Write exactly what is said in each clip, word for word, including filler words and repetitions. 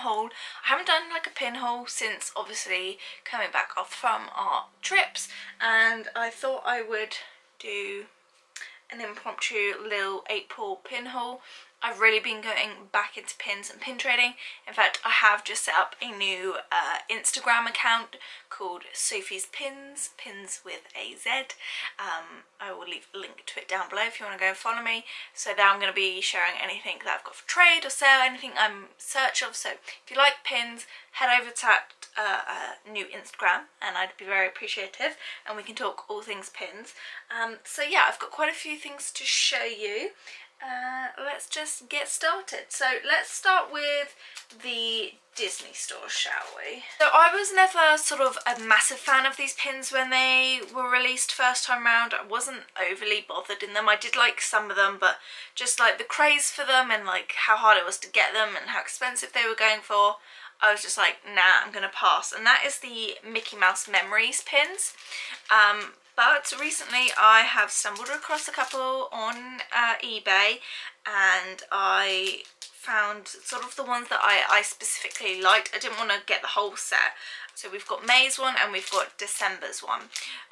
pinhole. I haven't done like a pinhole since obviously coming back off from our trips, and I thought I would do an impromptu little April pinhole. I've really been going back into pins and pin trading. In fact, I have just set up a new uh, Instagram account called Sophie's Pins, pins with a Z. Um, I will leave a link to it down below if you want to go and follow me. So there I'm going to be sharing anything that I've got for trade or sale, anything I'm in search of. So if you like pins, head over to that uh, uh, new Instagram and I'd be very appreciative, and we can talk all things pins. Um, so yeah, I've got quite a few things to show you. Uh, let's just get started. So let's start with the Disney store, shall we? So I was never sort of a massive fan of these pins when they were released first time round. I wasn't overly bothered in them. I did like some of them, but just like the craze for them and like how hard it was to get them and how expensive they were going for, I was just like, nah, I'm gonna pass. And that is the Mickey Mouse Memories pins. Um, But recently I have stumbled across a couple on uh, eBay, and I found sort of the ones that I, I specifically liked. I didn't want to get the whole set. So we've got May's one and we've got December's one.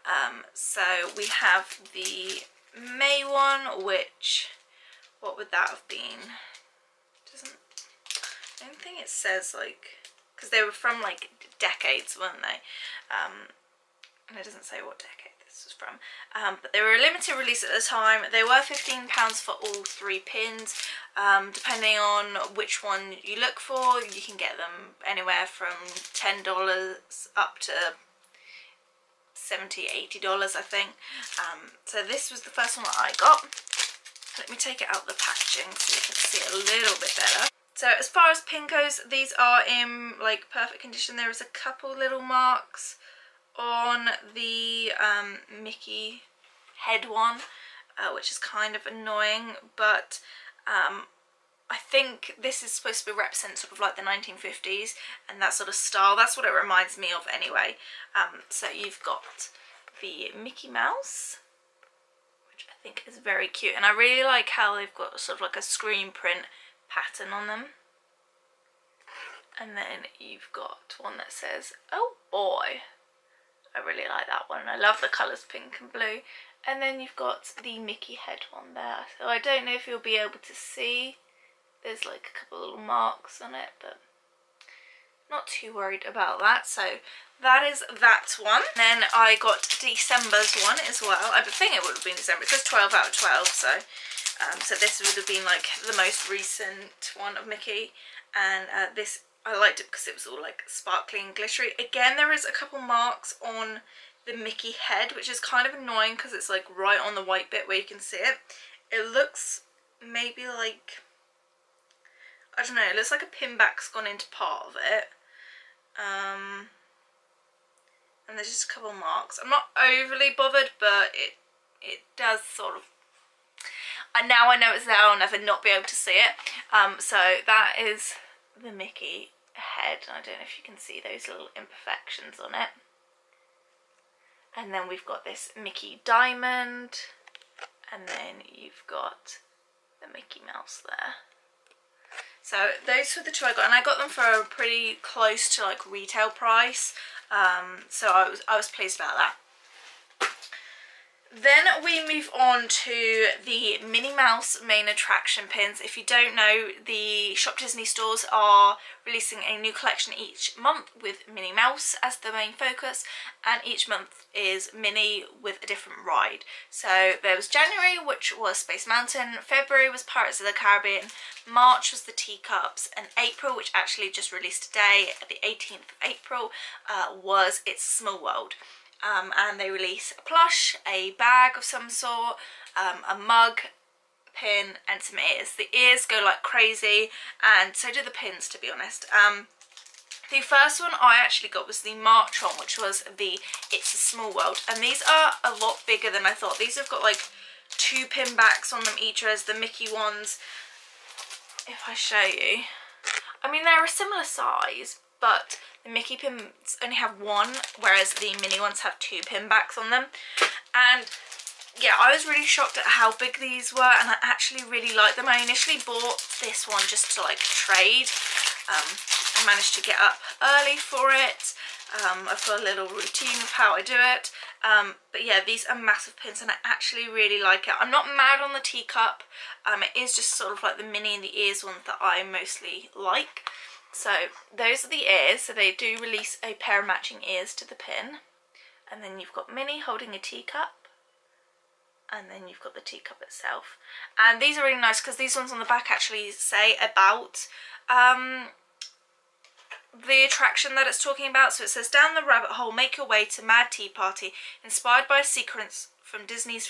Um, so we have the May one, which, what would that have been? Doesn't, I don't think it says, like, because they were from like decades, weren't they? Um, and it doesn't say what decade this was from, um, but they were a limited release at the time. They were fifteen pounds for all three pins. Um, depending on which one you look for, you can get them anywhere from ten dollars up to seventy dollars, eighty dollars, I think. Um, so this was the first one that I got. Let me take it out of the packaging so you can see it a little bit better. So as far as pin goes, these are in like perfect condition. There is a couple little marks on the um, Mickey head one, uh, which is kind of annoying, but um, I think this is supposed to be represent sort of like the nineteen fifties and that sort of style. That's what it reminds me of anyway. Um, so you've got the Mickey Mouse, which I think is very cute, and I really like how they've got sort of like a screen print pattern on them. And then you've got one that says, oh boy. I really like that one. I love the colours pink and blue. And then you've got the Mickey head one there. So I don't know if you'll be able to see. There's like a couple little marks on it, but not too worried about that. So that is that one. Then I got December's one as well. I think it would have been December. It says twelve out of twelve. So, um, so this would have been like the most recent one of Mickey. And uh, this I liked it because it was all like sparkly and glittery. Again, there is a couple marks on the Mickey head, which is kind of annoying because it's like right on the white bit where you can see it. It looks maybe like, I don't know, it looks like a pinback's gone into part of it. Um, and there's just a couple marks. I'm not overly bothered, but it, it does sort of, and now I know it's there, I'll never not be able to see it. Um, so that is the Mickey head. I don't know if you can see those little imperfections on it. And then we've got this Mickey diamond, and then you've got the Mickey Mouse there. So those were the two I got, and I got them for a pretty close to like retail price. Um, so I was I was pleased about that. Then we move on to the Minnie Mouse Main Attraction pins. If you don't know, the Shop Disney stores are releasing a new collection each month with Minnie Mouse as the main focus, and each month is Minnie with a different ride. So there was January, which was Space Mountain, February was Pirates of the Caribbean, March was the Teacups, and April, which actually just released today, the eighteenth of April, uh, was It's a Small World. Um, and they release a plush, a bag of some sort, um, a mug, a pin, and some ears. The ears go like crazy, and so do the pins, to be honest. Um, the first one I actually got was the March one, which was the It's a Small World, and these are a lot bigger than I thought. These have got like two pin backs on them each, as the Mickey ones, if I show you, I mean they're a similar size, but the Mickey pins only have one, whereas the Minnie ones have two pin backs on them. And yeah, I was really shocked at how big these were, and I actually really like them. I initially bought this one just to like trade, um, I managed to get up early for it. Um, I've got a little routine of how I do it. Um, but yeah, these are massive pins and I actually really like it. I'm not mad on the teacup. Um, it is just sort of like the mini and the ears ones that I mostly like. So those are the ears. So they do release a pair of matching ears to the pin. And then you've got Minnie holding a teacup. And then you've got the teacup itself. And these are really nice because these ones on the back actually say about um, the attraction that it's talking about. So it says, down the rabbit hole, make your way to Mad Tea Party, inspired by a sequence from Disney's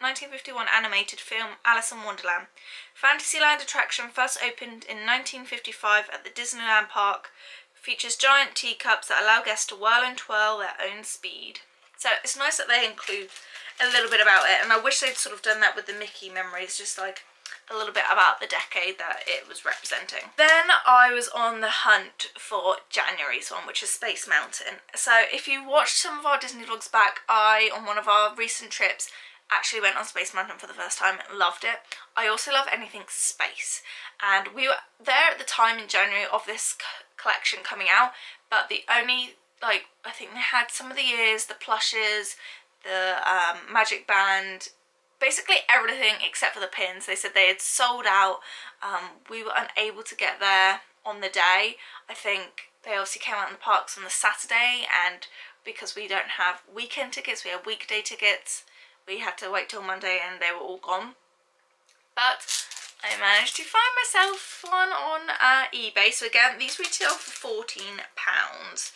nineteen fifty-one animated film Alice in Wonderland. Fantasyland attraction first opened in nineteen fifty-five at the Disneyland Park. Features giant teacups that allow guests to whirl and twirl their own speed. So it's nice that they include a little bit about it, and I wish they'd sort of done that with the Mickey Memories, just like a little bit about the decade that it was representing. Then I was on the hunt for January's one, which is Space Mountain. So if you watched some of our Disney vlogs back, I, on one of our recent trips, actually went on Space Mountain for the first time and loved it. I also love anything space, and we were there at the time in January of this collection coming out, but the only, like, I think they had some of the ears, the plushes, the um, magic band, basically everything except for the pins. They said they had sold out. Um, we were unable to get there on the day. I think they obviously came out in the parks on the Saturday, and because we don't have weekend tickets, we have weekday tickets, we had to wait till Monday and they were all gone. But I managed to find myself one on uh, eBay. So again, these retail for fourteen pounds.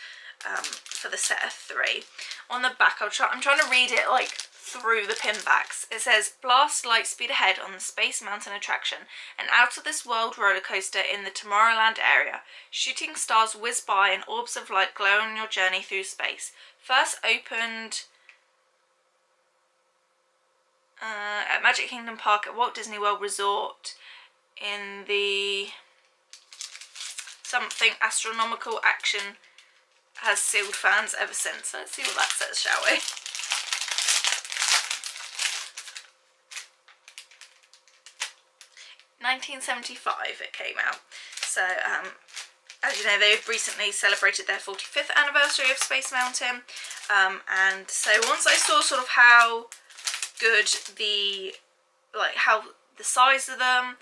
Um, for the set of three. On the back, I'll try, I'm trying to read it like through the pin backs. It says, blast lightspeed ahead on the Space Mountain attraction, an out of this world roller coaster in the Tomorrowland area. Shooting stars whiz by and orbs of light glow on your journey through space. First opened uh, at Magic Kingdom Park at Walt Disney World Resort in the something astronomical action has sealed fans ever since. So let's see what that says, shall we? nineteen seventy-five it came out. So um, as you know, they've recently celebrated their forty-fifth anniversary of Space Mountain. Um, and so once I saw sort of how good the, like how the size of them,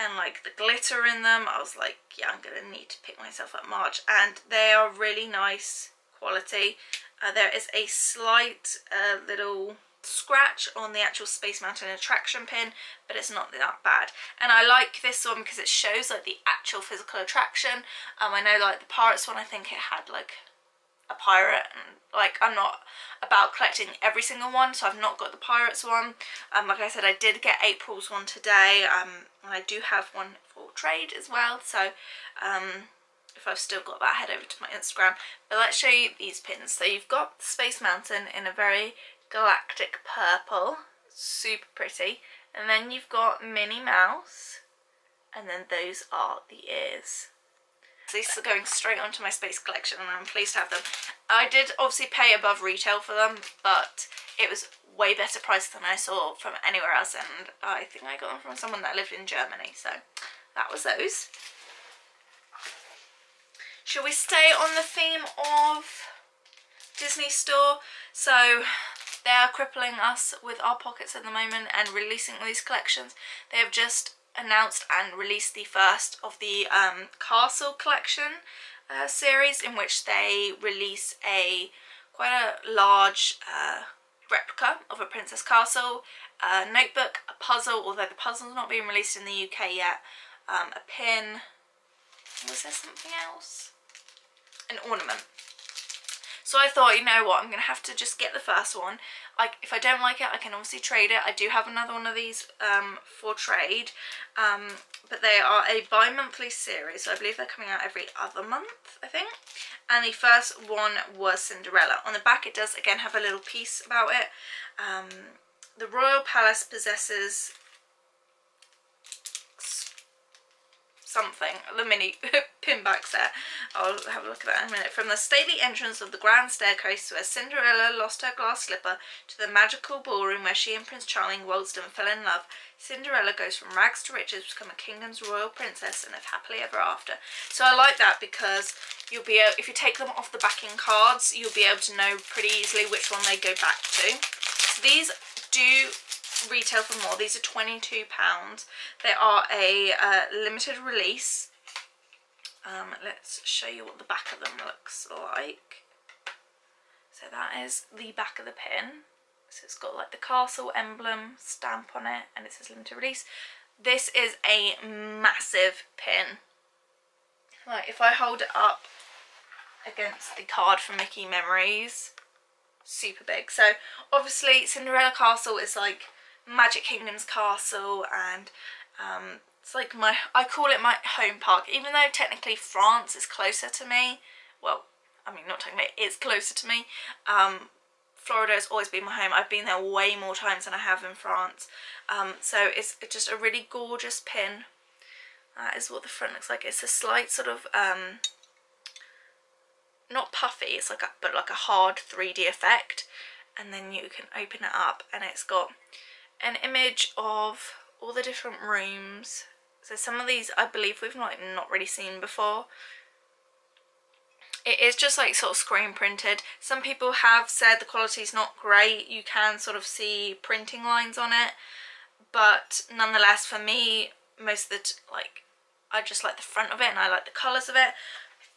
and like the glitter in them, I was like, yeah, I'm gonna need to pick myself up March. And they are really nice quality. Uh, there is a slight uh, little scratch on the actual Space Mountain attraction pin, but it's not that bad. And I like this one because it shows like the actual physical attraction. Um, I know like the Pirates one, I think it had like a pirate, and like I'm not about collecting every single one, so I've not got the Pirates one. Um, like I said, I did get April's one today, um, and I do have one for trade as well, so um, if I've still got that, head over to my Instagram. But let's show you these pins. So you've got Space Mountain in a very galactic purple, super pretty, and then you've got Minnie Mouse, and then those are the ears. These are going straight onto my space collection and I'm pleased to have them. I did obviously pay above retail for them, but it was way better price than I saw from anywhere else, and I think I got them from someone that lived in Germany. So that was those. Shall we stay on the theme of Disney Store? So they are crippling us with our pockets at the moment and releasing these collections. They have just announced and released the first of the um, Castle Collection uh, series, in which they release a quite a large uh, replica of a princess castle, a notebook, a puzzle, although the puzzle's not being released in the U K yet, um, a pin, was there something else? An ornament. So I thought, you know what, I'm going to have to just get the first one. I, if I don't like it, I can obviously trade it. I do have another one of these um, for trade. Um, but they are a bi-monthly series. So I believe they're coming out every other month, I think. And the first one was Cinderella. On the back, it does, again, have a little piece about it. Um, the royal palace possesses something, the mini pinback set. I'll have a look at that in a minute. From the stately entrance of the grand staircase to where Cinderella lost her glass slipper, to the magical ballroom where she and Prince Charming waltzed and fell in love, Cinderella goes from rags to riches to become a kingdom's royal princess and live happily ever after. So I like that because you'll be able, if you take them off the backing cards, you'll be able to know pretty easily which one they go back to. So these do retail for more. These are twenty-two pounds. They are a uh, limited release. Um, let's show you what the back of them looks like. So that is the back of the pin. So it's got like the castle emblem stamp on it and it says limited release. This is a massive pin. Like if I hold it up against the card from Mickey Memories, super big. So obviously Cinderella Castle is like Magic Kingdom's castle, and um, it's like my, I call it my home park, even though technically France is closer to me. Well, I mean not technically, it's closer to me. Um, Florida has always been my home. I've been there way more times than I have in France. Um, so it's just a really gorgeous pin. That is what the front looks like. It's a slight sort of, um, not puffy, it's like a, but like a hard three D effect. And then you can open it up and it's got an image of all the different rooms. So some of these I believe we've not, not really seen before. It is just like sort of screen printed. Some people have said the quality's not great. You can sort of see printing lines on it. But nonetheless, for me, most of the, like, I just like the front of it and I like the colours of it.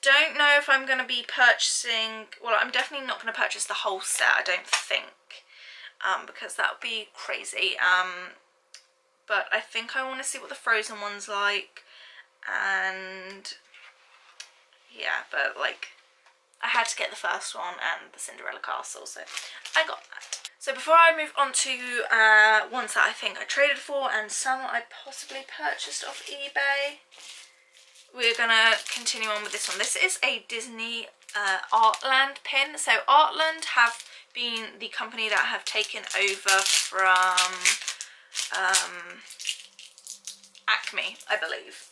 Don't know if I'm going to be purchasing, well, I'm definitely not going to purchase the whole set, I don't think. Um, because that would be crazy. Um, but I think I want to see what the Frozen one's like. And yeah, but like I had to get the first one and the Cinderella Castle, so I got that. So before I move on to uh, ones that I think I traded for and some I possibly purchased off eBay, we're gonna continue on with this one. This is a Disney uh, Artland pin. So Artland have been the company that have taken over from um, Acme, I believe.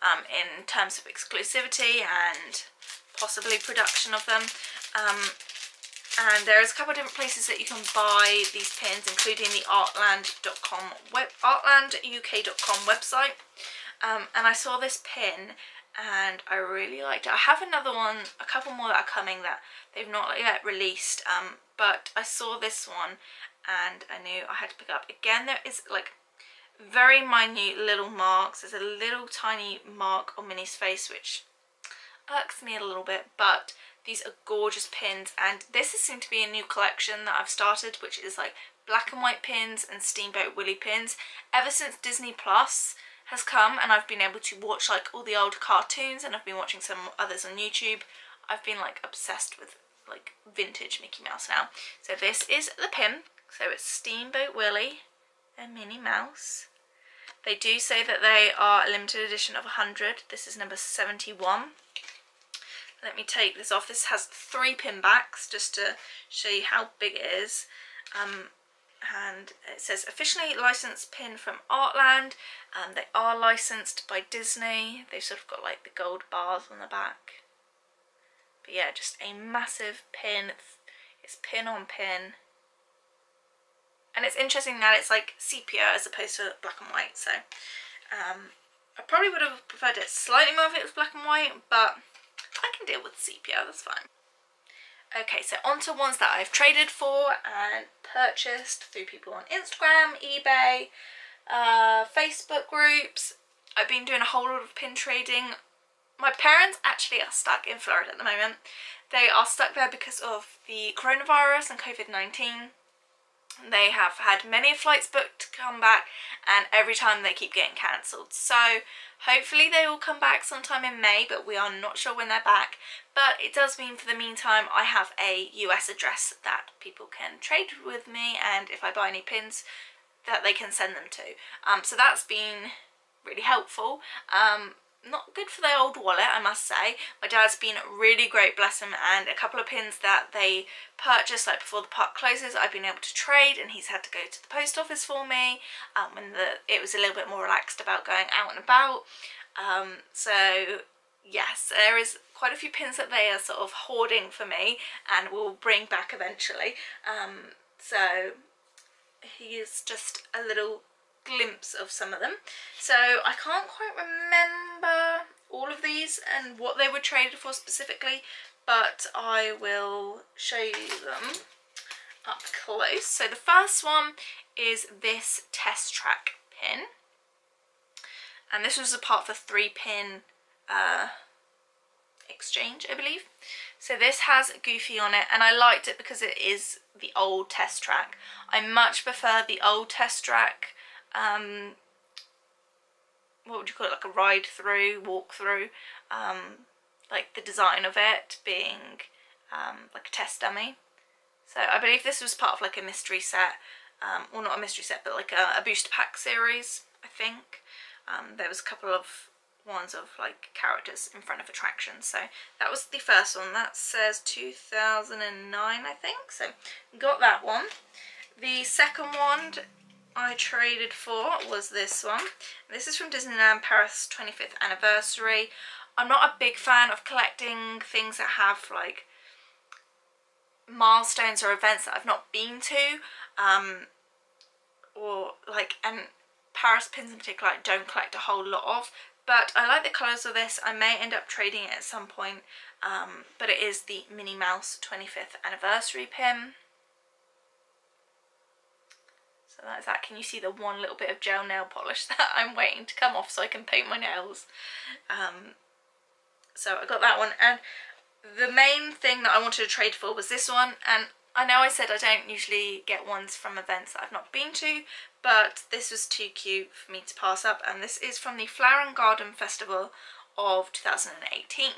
Um, in terms of exclusivity and possibly production of them, um, and there is a couple of different places that you can buy these pins, including the artland dot com web artland U K dot com website. Um, and I saw this pin and I really liked it. I have another one, a couple more that are coming that they've not yet released, um, but I saw this one and I knew I had to pick it up. Again, there is like very minute little marks. There's a little tiny mark on Minnie's face which irks me a little bit, but these are gorgeous pins, and this is seem to be a new collection that I've started, which is like black and white pins and Steamboat Willie pins. Ever since Disney Plus has come and I've been able to watch like all the old cartoons, and I've been watching some others on YouTube, I've been like obsessed with like vintage Mickey Mouse now. So this is the pin. So it's Steamboat Willie and Minnie Mouse. They do say that they are a limited edition of one hundred. This is number seventy-one. Let me take this off. This has three pin backs just to show you how big it is. Um, and it says officially licensed pin from Artland. Um, they are licensed by Disney. They've sort of got like the gold bars on the back. But yeah, just a massive pin. It's pin on pin. And it's interesting that it's like sepia as opposed to black and white. So um, I probably would have preferred it slightly more if it was black and white, but I can deal with sepia, that's fine. Okay, so on to ones that I've traded for and purchased through people on Instagram, eBay, uh, Facebook groups. I've been doing a whole lot of pin trading. My parents actually are stuck in Florida at the moment. They are stuck there because of the coronavirus and COVID nineteen. They have had many flights booked to come back, and every time they keep getting cancelled. So hopefully they will come back sometime in May, but we are not sure when they're back. But it does mean for the meantime I have a U S address that people can trade with me, and if I buy any pins that they can send them to. Um, so that's been really helpful. Um, not good for their old wallet, I must say. My dad's been really great, bless him, and a couple of pins that they purchased like before the park closes I've been able to trade, and he's had to go to the post office for me um, when the, it was a little bit more relaxed about going out and about. Um, so yes, there is quite a few pins that they are sort of hoarding for me and will bring back eventually. Um, so here's just a little glimpse of some of them. So I can't quite remember all of these and what they were traded for specifically, but I will show you them up close. So the first one is this Test Track pin, and this was a part of the three pin uh, exchange, I believe. So this has Goofy on it, and I liked it because it is the old Test Track. I much prefer the old Test Track, um, what would you call it, like a ride through, walk through, um, like the design of it being um, like a test dummy. So I believe this was part of like a mystery set, um, or not a mystery set, but like a, a booster pack series, I think. Um, there was a couple of ones of like characters in front of attractions. So that was the first one. That says two thousand nine, I think. So got that one. The second one I traded for was this one. This is from Disneyland Paris twenty-fifth anniversary. I'm not a big fan of collecting things that have like milestones or events that I've not been to, um, or like, and Paris pins in particular I don't collect a whole lot of, but I like the colours of this. I may end up trading it at some point, um, but it is the Minnie Mouse twenty-fifth anniversary pin. So that's that. Can you see the one little bit of gel nail polish that I'm waiting to come off so I can paint my nails? Um, so I got that one, and the main thing that I wanted to trade for was this one. And I know I said I don't usually get ones from events that I've not been to, but this was too cute for me to pass up, and this is from the Flower and Garden Festival of two thousand eighteen.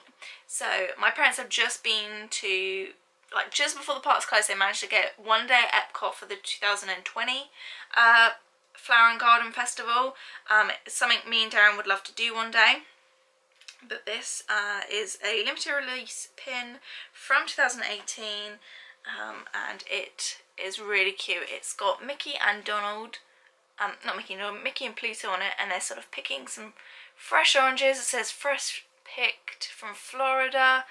So my parents have just been to, like just before the parks closed, they managed to get one day at Epcot for the two thousand twenty uh, Flower and Garden Festival. Um, it's something me and Darren would love to do one day. But this uh, is a limited release pin from two thousand eighteen, um, and it is really cute. It's got Mickey and Donald, um, not Mickey, no, Mickey and Pluto on it, and they're sort of picking some fresh oranges. It says fresh picked from Florida.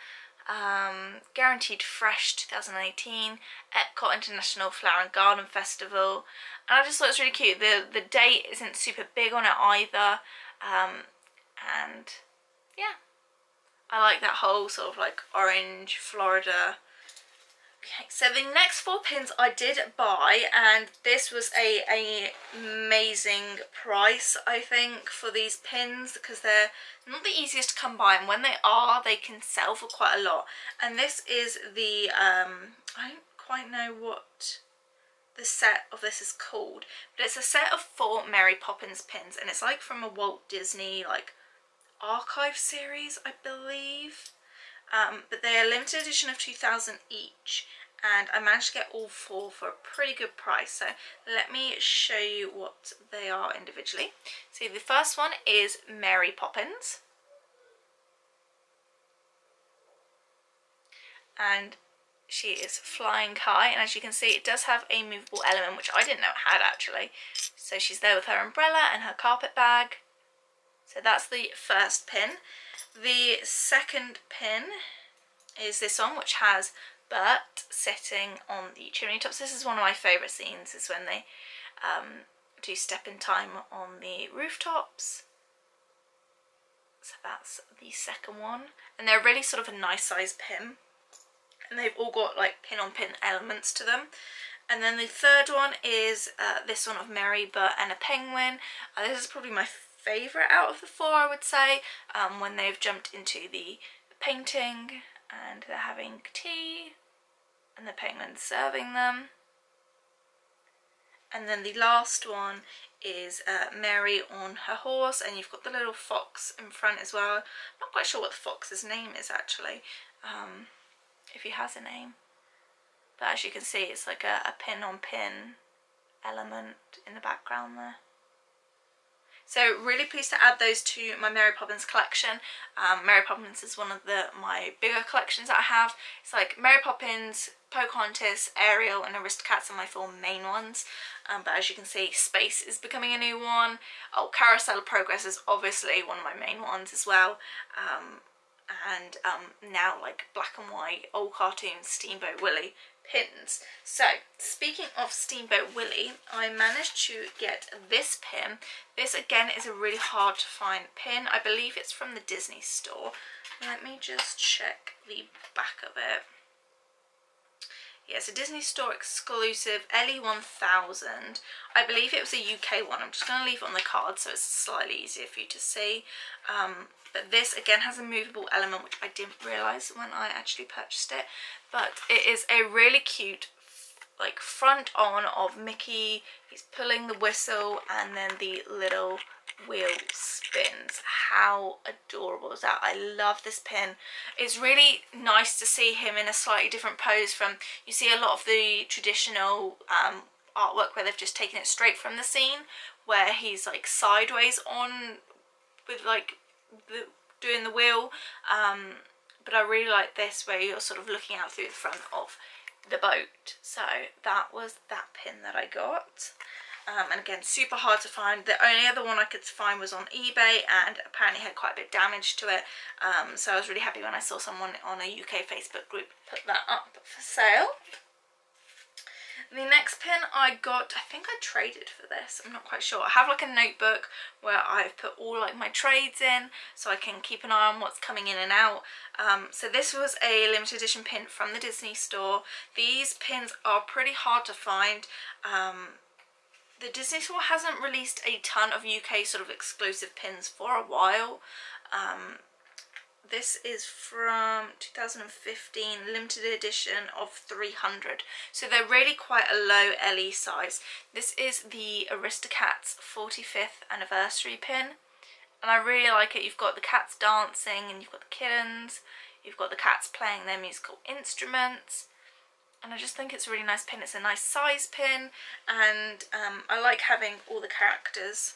Um, guaranteed fresh two thousand eighteen Epcot International Flower and Garden Festival, and I just thought it was really cute. The the date isn't super big on it either, um, and yeah, I like that whole sort of like orange Florida. Okay, so the next four pins I did buy, and this was a, a amazing price, I think, for these pins, because they're not the easiest to come by, and when they are, they can sell for quite a lot. And this is the, um, I don't quite know what the set of this is called, but it's a set of four Mary Poppins pins, and it's like from a Walt Disney, like, archive series, I believe. Um, but they're a limited edition of two thousand each, and I managed to get all four for a pretty good price. So let me show you what they are individually. So the first one is Mary Poppins, and she is flying high, and as you can see it does have a movable element, which I didn't know it had actually. So she's there with her umbrella and her carpet bag. So that's the first pin. The second pin is this one, which has Bert sitting on the chimney tops. This is one of my favourite scenes, is when they um, do Step in Time on the rooftops. So that's the second one. And they're really sort of a nice size pin. And they've all got like pin on pin elements to them. And then the third one is uh, this one of Mary, Bert and a penguin. Uh, this is probably my favourite out of the four, I would say, um, when they've jumped into the painting and they're having tea and the penguin's serving them. And then the last one is uh, Mary on her horse, and you've got the little fox in front as well. I'm not quite sure what the fox's name is actually, um, if he has a name, but as you can see it's like a, a pin on pin element in the background there. So really pleased to add those to my Mary Poppins collection. Um, Mary Poppins is one of the my bigger collections that I have. It's like Mary Poppins, Pocahontas, Ariel and Aristocats are my four main ones. Um, but as you can see, Space is becoming a new one. Oh, Carousel of Progress is obviously one of my main ones as well. Um, and um, now like black and white, old cartoons, Steamboat Willie pins. So speaking of Steamboat Willie, I managed to get this pin. This again is a really hard to find pin. I believe it's from the Disney store. Let me just check the back of it. Yeah, it's a Disney store exclusive, L E one thousand. I believe it was a U K one. I'm just going to leave it on the card so it's slightly easier for you to see. Um, but this again has a movable element, which I didn't realise when I actually purchased it. But it is a really cute like front on of Mickey. He's pulling the whistle and then the little wheel spins. How adorable is that? I love this pin. It's really nice to see him in a slightly different pose from, you see a lot of the traditional um, artwork where they've just taken it straight from the scene, where he's like sideways on with like the, doing the wheel. Um, but I really like this where you're sort of looking out through the front of the boat. So that was that pin that I got. Um, and again, super hard to find. The only other one I could find was on eBay and apparently had quite a bit of damage to it. Um, so I was really happy when I saw someone on a U K Facebook group put that up for sale. The next pin I got, I think I traded for this, I'm not quite sure. I have like a notebook where I've put all like my trades in so I can keep an eye on what's coming in and out. Um, so this was a limited edition pin from the Disney store. These pins are pretty hard to find. Um, The Disney store hasn't released a ton of U K sort of exclusive pins for a while. Um, this is from two thousand fifteen, limited edition of three hundred. So they're really quite a low L E size. This is the Aristocats forty-fifth anniversary pin. And I really like it. You've got the cats dancing and you've got the kittens. You've got the cats playing their musical instruments. And I just think it's a really nice pin. It's a nice size pin, and um, I like having all the characters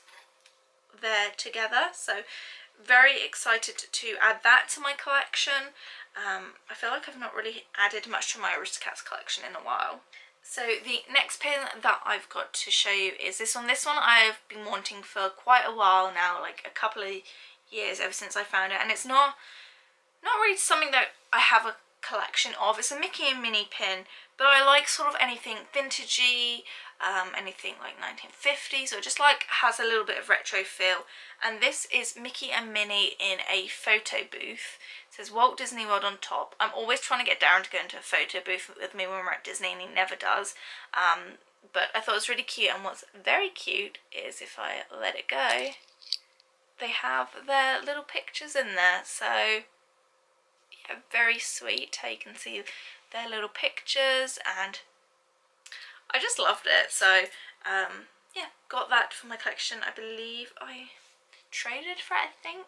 there together. So very excited to add that to my collection. Um, I feel like I've not really added much to my Aristocats collection in a while. So the next pin that I've got to show you is this one. This one I've been wanting for quite a while now, like a couple of years ever since I found it. And it's not, not really something that I have a collection of. It's a Mickey and Minnie pin, but I like sort of anything vintagey, um, anything like nineteen fifties, or just like has a little bit of retro feel. And this is Mickey and Minnie in a photo booth. It says Walt Disney World on top. I'm always trying to get Darren to go into a photo booth with me when we're at Disney, and he never does. Um, but I thought it was really cute, and what's very cute is, if I let it go, they have their little pictures in there. So very sweet how you can see their little pictures, and I just loved it. So um yeah, got that for my collection. I believe I traded for it, I think.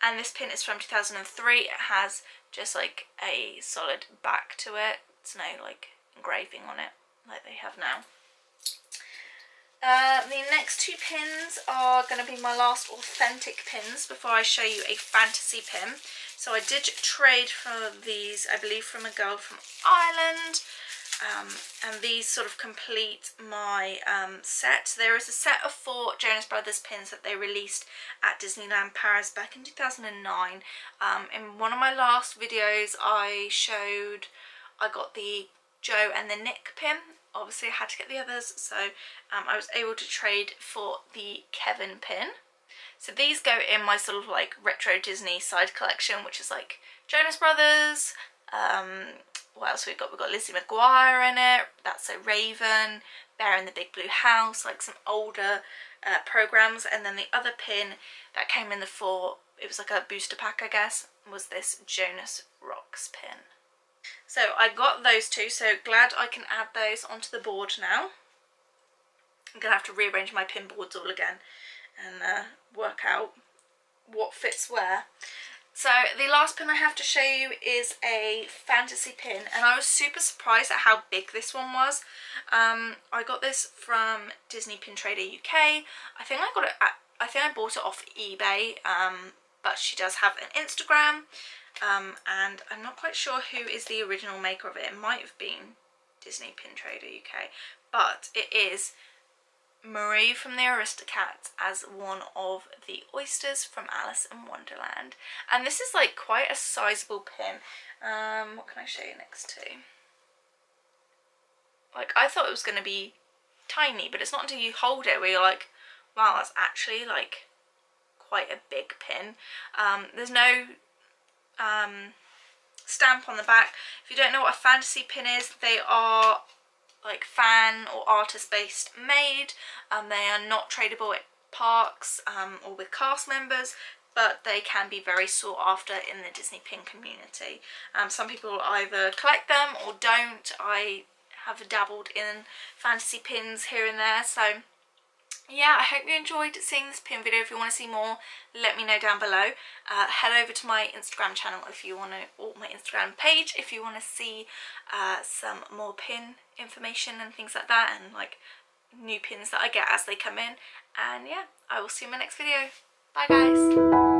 And this pin is from two thousand three. It has just like a solid back to it. It's no like engraving on it like they have now. Uh, the next two pins are going to be my last authentic pins before I show you a fantasy pin. So I did trade for these, I believe, from a girl from Ireland. Um, and these sort of complete my um, set. There is a set of four Jonas Brothers pins that they released at Disneyland Paris back in two thousand nine. Um, in one of my last videos, I showed, I got the Joe and the Nick pin. Obviously I had to get the others, so um, I was able to trade for the Kevin pin. So these go in my sort of like retro Disney side collection, which is like Jonas Brothers, um, what else we've got? We've got Lizzie McGuire in it, That's So Raven, Bear in the Big Blue House, like some older uh, programs. And then the other pin that came in the four, it was like a booster pack I guess, was this Jonas Rocks pin. So I got those two, so glad I can add those onto the board now. I'm going to have to rearrange my pin boards all again and uh, work out what fits where. So the last pin I have to show you is a fantasy pin, and I was super surprised at how big this one was. Um, I got this from Disney Pin Trader U K. I think I got it at I think I bought it off eBay, um, but she does have an Instagram, um, and I'm not quite sure who is the original maker of it. It might have been Disney Pin Trader U K, but it is Marie from the Aristocats as one of the oysters from Alice in Wonderland. And this is like quite a sizable pin. Um, what can I show you next to? Like, I thought it was going to be tiny, but it's not until you hold it where you're like, wow, that's actually like quite a big pin. Um, there's no um, stamp on the back. If you don't know what a fantasy pin is, they are like fan or artist based made. Um, they are not tradable at parks um, or with cast members, but they can be very sought after in the Disney pin community. Um, some people either collect them or don't. I have dabbled in fantasy pins here and there, so yeah, I hope you enjoyed seeing this pin video. If you want to see more, let me know down below. Uh, head over to my Instagram channel if you want to, or my Instagram page if you want to see uh, some more pin information and things like that, and like new pins that I get as they come in. And yeah, I will see you in my next video. Bye guys.